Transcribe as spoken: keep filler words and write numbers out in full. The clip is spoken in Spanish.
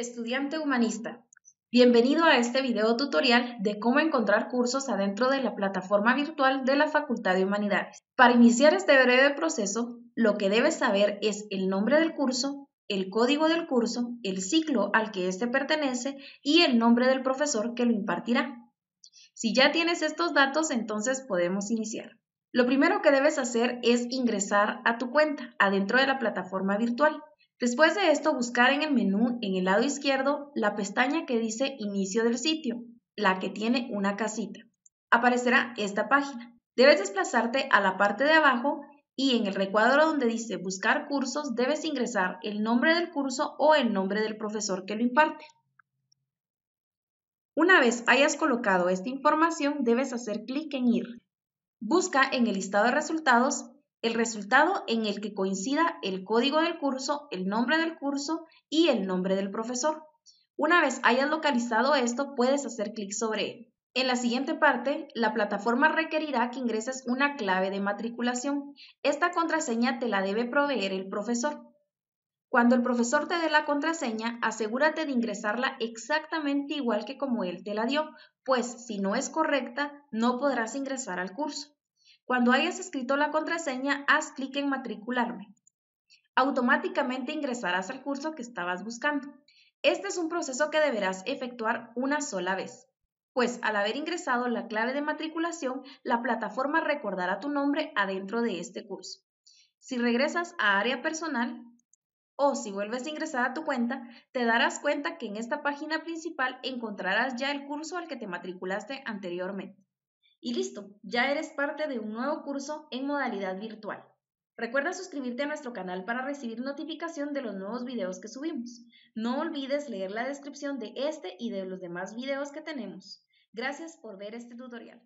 Estudiante humanista, bienvenido a este video tutorial de cómo encontrar cursos adentro de la plataforma virtual de la Facultad de Humanidades. Para iniciar este breve proceso, lo que debes saber es el nombre del curso, el código del curso, el ciclo al que éste pertenece y el nombre del profesor que lo impartirá. Si ya tienes estos datos, entonces podemos iniciar. Lo primero que debes hacer es ingresar a tu cuenta adentro de la plataforma virtual. Después de esto, buscar en el menú, en el lado izquierdo, la pestaña que dice Inicio del sitio, la que tiene una casita. Aparecerá esta página. Debes desplazarte a la parte de abajo y en el recuadro donde dice Buscar cursos, debes ingresar el nombre del curso o el nombre del profesor que lo imparte. Una vez hayas colocado esta información, debes hacer clic en Ir. Busca en el listado de resultados el resultado en el que coincida el código del curso, el nombre del curso y el nombre del profesor. Una vez hayas localizado esto, puedes hacer clic sobre él. En la siguiente parte, la plataforma requerirá que ingreses una clave de matriculación. Esta contraseña te la debe proveer el profesor. Cuando el profesor te dé la contraseña, asegúrate de ingresarla exactamente igual que como él te la dio, pues si no es correcta, no podrás ingresar al curso. Cuando hayas escrito la contraseña, haz clic en Matricularme. Automáticamente ingresarás al curso que estabas buscando. Este es un proceso que deberás efectuar una sola vez, pues al haber ingresado la clave de matriculación, la plataforma recordará tu nombre adentro de este curso. Si regresas a Área Personal o si vuelves a ingresar a tu cuenta, te darás cuenta que en esta página principal encontrarás ya el curso al que te matriculaste anteriormente. Y listo, ya eres parte de un nuevo curso en modalidad virtual. Recuerda suscribirte a nuestro canal para recibir notificación de los nuevos videos que subimos. No olvides leer la descripción de este y de los demás videos que tenemos. Gracias por ver este tutorial.